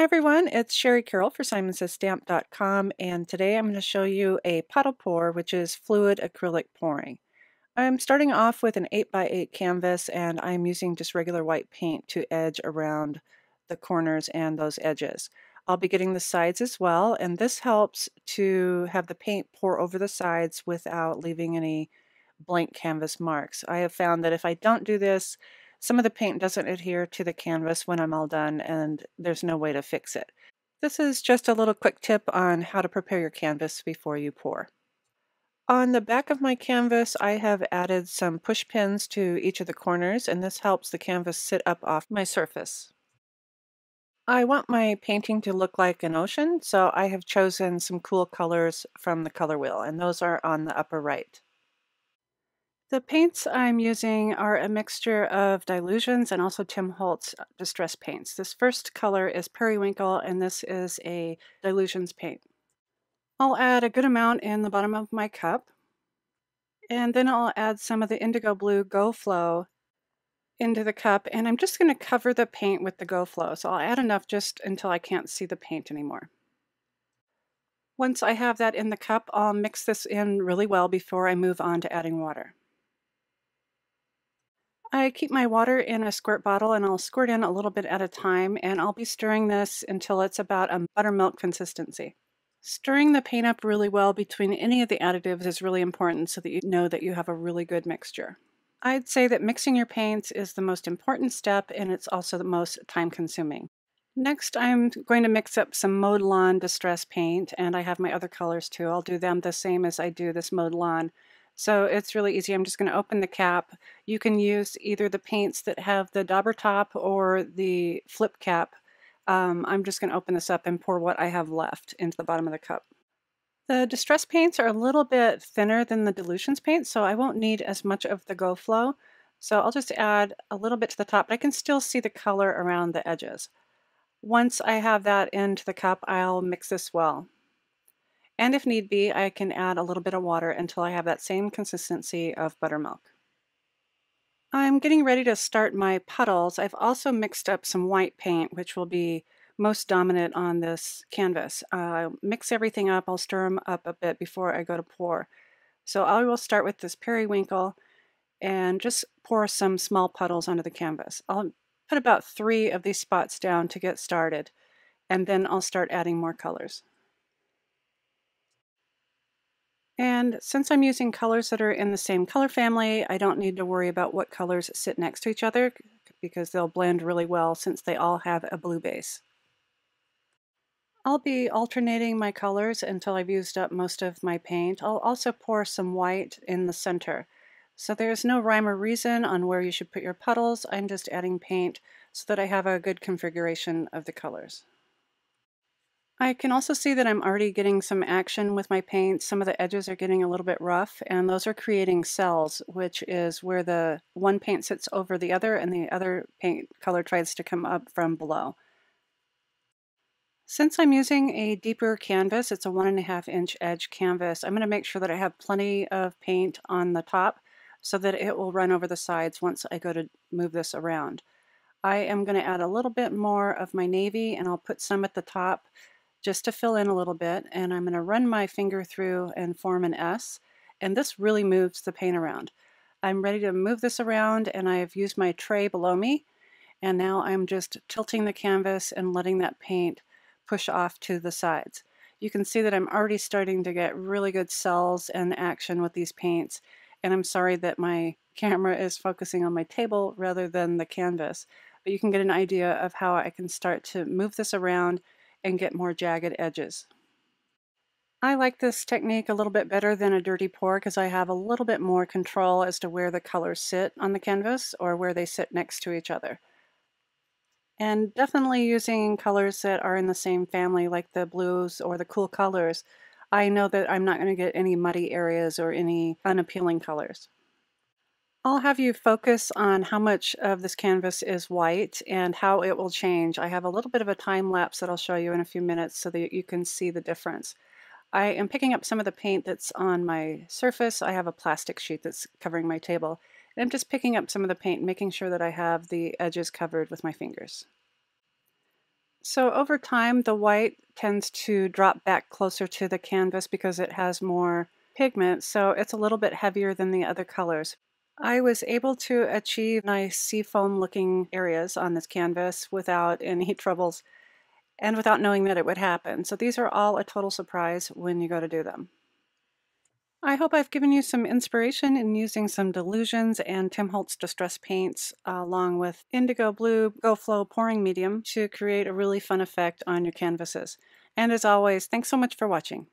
Hi everyone, it's Shari Carroll for SimonSaysStamp.com, and today I'm going to show you a puddle pour, which is fluid acrylic pouring. I'm starting off with an 8x8 canvas, and I'm using just regular white paint to edge around the corners and those edges. I'll be getting the sides as well, and this helps to have the paint pour over the sides without leaving any blank canvas marks. I have found that if I don't do this, some of the paint doesn't adhere to the canvas when I'm all done, and there's no way to fix it. This is just a little quick tip on how to prepare your canvas before you pour. On the back of my canvas, I have added some push pins to each of the corners, and this helps the canvas sit up off my surface. I want my painting to look like an ocean, so I have chosen some cool colors from the color wheel, and those are on the upper right. The paints I'm using are a mixture of Dylusions and also Tim Holtz Distress paints. This first color is Periwinkle, and this is a Dylusions paint. I'll add a good amount in the bottom of my cup, and then I'll add some of the Indigo Blue Go Flow into the cup, and I'm just going to cover the paint with the Go Flow, so I'll add enough just until I can't see the paint anymore. Once I have that in the cup, I'll mix this in really well before I move on to adding water. I keep my water in a squirt bottle, and I'll squirt in a little bit at a time, and I'll be stirring this until it's about a buttermilk consistency. Stirring the paint up really well between any of the additives is really important so that you know that you have a really good mixture. I'd say that mixing your paints is the most important step, and it's also the most time consuming. Next, I'm going to mix up some Mowed Lawn Distress paint, and I have my other colors too. I'll do them the same as I do this Mowed Lawn. So it's really easy. I'm just going to open the cap. You can use either the paints that have the dauber top or the flip cap. I'm just going to open this up and pour what I have left into the bottom of the cup. The Distress paints are a little bit thinner than the Dylusions paint, so I won't need as much of the Go Flow. So I'll just add a little bit to the top, but I can still see the color around the edges. Once I have that into the cup, I'll mix this well. And if need be, I can add a little bit of water until I have that same consistency of buttermilk. I'm getting ready to start my puddles. I've also mixed up some white paint, which will be most dominant on this canvas. I'll mix everything up. I'll stir them up a bit before I go to pour. So I will start with this Periwinkle and just pour some small puddles onto the canvas. I'll put about 3 of these spots down to get started, and then I'll start adding more colors. And since I'm using colors that are in the same color family, I don't need to worry about what colors sit next to each other because they'll blend really well since they all have a blue base. I'll be alternating my colors until I've used up most of my paint. I'll also pour some white in the center. So there's no rhyme or reason on where you should put your puddles. I'm just adding paint so that I have a good configuration of the colors. I can also see that I'm already getting some action with my paint. Some of the edges are getting a little bit rough, and those are creating cells, which is where the one paint sits over the other and the other paint color tries to come up from below. Since I'm using a deeper canvas, it's a 1.5 inch edge canvas, I'm going to make sure that I have plenty of paint on the top so that it will run over the sides once I go to move this around. I am going to add a little bit more of my navy, and I'll put some at the top just to fill in a little bit, and I'm going to run my finger through and form an S, and this really moves the paint around. I'm ready to move this around, and I've used my tray below me, and now I'm just tilting the canvas and letting that paint push off to the sides. You can see that I'm already starting to get really good cells and action with these paints, and I'm sorry that my camera is focusing on my table rather than the canvas, but you can get an idea of how I can start to move this around and get more jagged edges. I like this technique a little bit better than a dirty pour because I have a little bit more control as to where the colors sit on the canvas or where they sit next to each other. And definitely using colors that are in the same family, like the blues or the cool colors, I know that I'm not going to get any muddy areas or any unappealing colors. I'll have you focus on how much of this canvas is white and how it will change. I have a little bit of a time lapse that I'll show you in a few minutes so that you can see the difference. I am picking up some of the paint that's on my surface. I have a plastic sheet that's covering my table, and I'm just picking up some of the paint, making sure that I have the edges covered with my fingers. So over time, the white tends to drop back closer to the canvas because it has more pigment, so it's a little bit heavier than the other colors. I was able to achieve nice seafoam looking areas on this canvas without any troubles and without knowing that it would happen. So these are all a total surprise when you go to do them. I hope I've given you some inspiration in using some Dylusions and Tim Holtz Distress paints along with Indigo Blue Go Flow pouring medium to create a really fun effect on your canvases. And as always, thanks so much for watching.